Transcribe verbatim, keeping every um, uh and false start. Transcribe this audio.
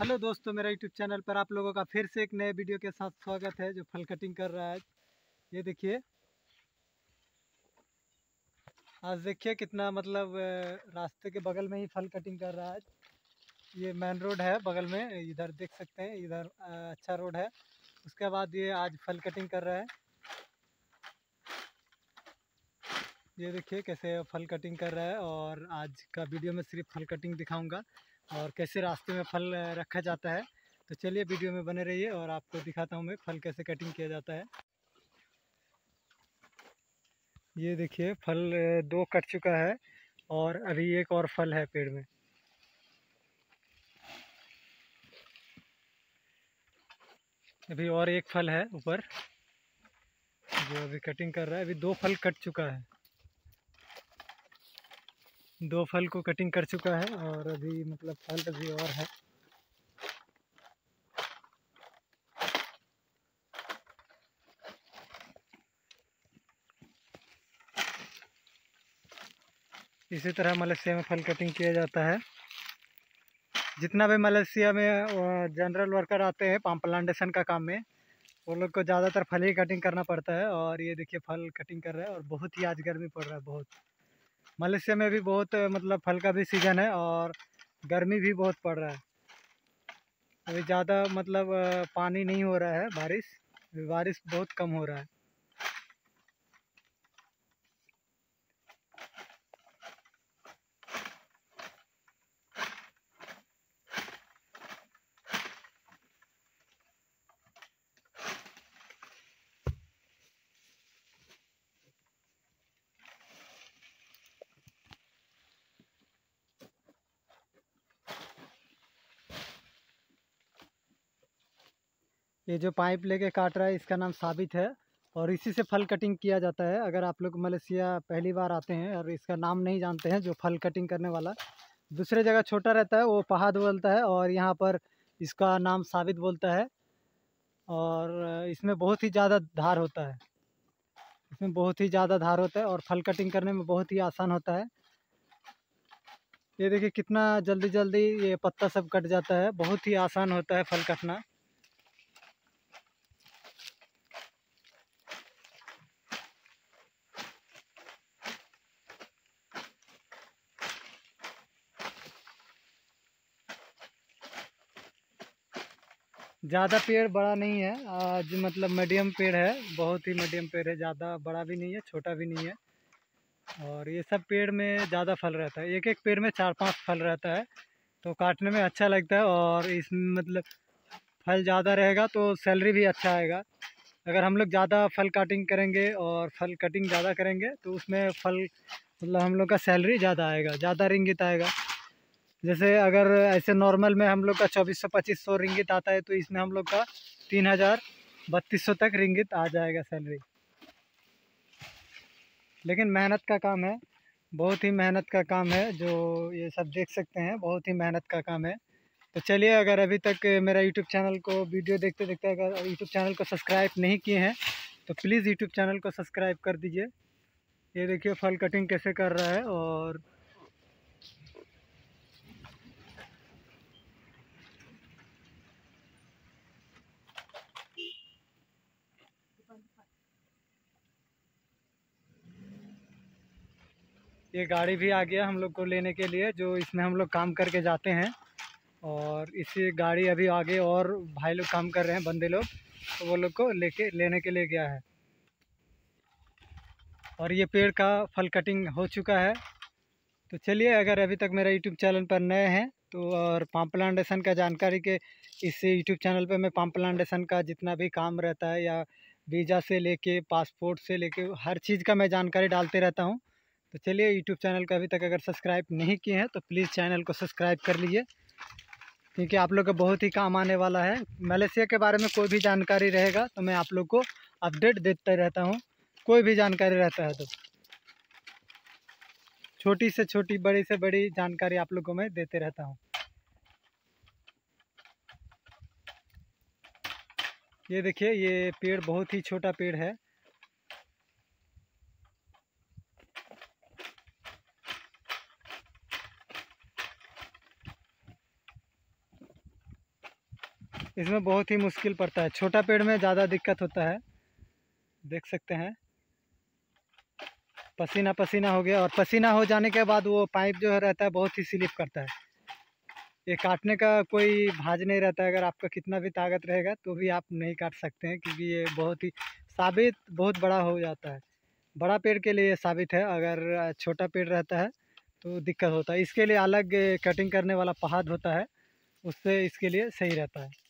Hello दोस्तों, मेरा YouTube channel पर आप लोगों का फिर से एक नए वीडियो के साथ स्वागत है। जो फल कटिंग कर रहा है, ये देखिए, आज देखिए कितना मतलब रास्ते के बगल में ही फल कटिंग कर रहा है। ये मेन रोड है, बगल में इधर देख सकते हैं, इधर अच्छा रोड है। उसके बाद ये आज फल कटिंग कर रहा है। ये देखिए कैसे फल कटिंग कर रहा है। और आज का वीडियो में सिर्फ फल कटिंग दिखाऊंगा और कैसे रास्ते में फल रखा जाता है। तो चलिए वीडियो में बने रहिए और आपको दिखाता हूँ मैं फल कैसे कटिंग किया जाता है। ये देखिए फल दो कट चुका है और अभी एक और फल है पेड़ में। अभी और एक फल है ऊपर जो अभी कटिंग कर रहा है। अभी दो फल कट चुका है, दो फल को कटिंग कर चुका है और अभी मतलब फल अभी और है। इसी तरह मलेशिया में फल कटिंग किया जाता है। जितना भी मलेशिया में जनरल वर्कर आते हैं पाम प्लांटेशन का काम में, वो लोग को ज़्यादातर फल ही कटिंग करना पड़ता है। और ये देखिए फल कटिंग कर रहा है और बहुत ही आज गर्मी पड़ रहा है। बहुत मलेशिया में भी बहुत मतलब फल का भी सीज़न है और गर्मी भी बहुत पड़ रहा है। अभी ज़्यादा मतलब पानी नहीं हो रहा है, बारिश बारिश बहुत कम हो रहा है। ये जो पाइप लेके काट रहा है इसका नाम साबित है और इसी से फल कटिंग किया जाता है। अगर आप लोग मलेशिया पहली बार आते हैं और इसका नाम नहीं जानते हैं, जो फल कटिंग करने वाला दूसरे जगह छोटा रहता है वो पहाड़ बोलता है और यहाँ पर इसका नाम साबित बोलता है। और इसमें बहुत ही ज़्यादा धार होता है, इसमें बहुत ही ज़्यादा धार होता है और फल कटिंग करने में बहुत ही आसान होता है। ये देखिए कितना जल्दी जल्दी ये पत्ता सब कट जाता है, बहुत ही आसान होता है फल कटना। ज़्यादा पेड़ बड़ा नहीं है आज, मतलब मीडियम पेड़ है, बहुत ही मीडियम पेड़ है, ज़्यादा बड़ा भी नहीं है, छोटा भी नहीं है। और ये सब पेड़ में ज़्यादा फल रहता है, एक एक पेड़ में चार पांच फल रहता है, तो काटने में अच्छा लगता है। और इसमें मतलब फल ज़्यादा रहेगा तो सैलरी भी अच्छा आएगा। अगर हम लोग ज़्यादा फल कटिंग करेंगे और फल कटिंग ज़्यादा करेंगे तो उसमें फल मतलब हम लोग का सैलरी ज़्यादा आएगा, ज़्यादा रिंगित आएगा। जैसे अगर ऐसे नॉर्मल में हम लोग का चौबीस सौ पच्चीस सौ रिंगित आता है तो इसमें हम लोग का तीन हज़ार बत्तीस सौ तक रिंगित आ जाएगा सैलरी। लेकिन मेहनत का काम है, बहुत ही मेहनत का काम है। जो ये सब देख सकते हैं बहुत ही मेहनत का काम है। तो चलिए, अगर अभी तक मेरा यूट्यूब चैनल को वीडियो देखते देखते अगर यूट्यूब चैनल को सब्सक्राइब नहीं किए हैं तो प्लीज़ यूट्यूब चैनल को सब्सक्राइब कर दीजिए। ये देखिए फल कटिंग कैसे कर रहा है। और ये गाड़ी भी आ गया हम लोग को लेने के लिए, जो इसमें हम लोग काम करके जाते हैं। और इसी गाड़ी अभी आगे और भाई लोग काम कर रहे हैं, बंदे लोग, तो वो लोग को लेके लेने के लिए गया है। और ये पेड़ का फल कटिंग हो चुका है। तो चलिए, अगर अभी तक मेरा यूट्यूब चैनल पर नए हैं तो, और पाम प्लांटेशन का जानकारी के इस यूट्यूब चैनल पर मैं पाम प्लांटेशन का जितना भी काम रहता है, या वीज़ा से लेके पासपोर्ट से लेके हर चीज़ का मैं जानकारी डालते रहता हूँ। तो चलिए, यूट्यूब चैनल को अभी तक अगर सब्सक्राइब नहीं किए हैं तो प्लीज़ चैनल को सब्सक्राइब कर लीजिए, क्योंकि आप लोग का बहुत ही काम आने वाला है। मलेशिया के बारे में कोई भी जानकारी रहेगा तो मैं आप लोग को अपडेट देता रहता हूँ, कोई भी जानकारी रहता है तो छोटी से छोटी बड़ी से बड़ी जानकारी आप लोग को मैं देते रहता हूँ। ये देखिए ये पेड़ बहुत ही छोटा पेड़ है। इसमें बहुत ही मुश्किल पड़ता है, छोटा पेड़ में ज़्यादा दिक्कत होता है। देख सकते हैं पसीना पसीना हो गया, और पसीना हो जाने के बाद वो पाइप जो रहता है बहुत ही स्लिप करता है। ये काटने का कोई भाज नहीं रहता है, अगर आपका कितना भी ताकत रहेगा तो भी आप नहीं काट सकते हैं, क्योंकि ये बहुत ही साबित बहुत बड़ा हो जाता है। बड़ा पेड़ के लिए साबित है, अगर छोटा पेड़ रहता है तो दिक्कत होता है। इसके लिए अलग कटिंग करने वाला पहाड़ होता है, उससे इसके लिए सही रहता है।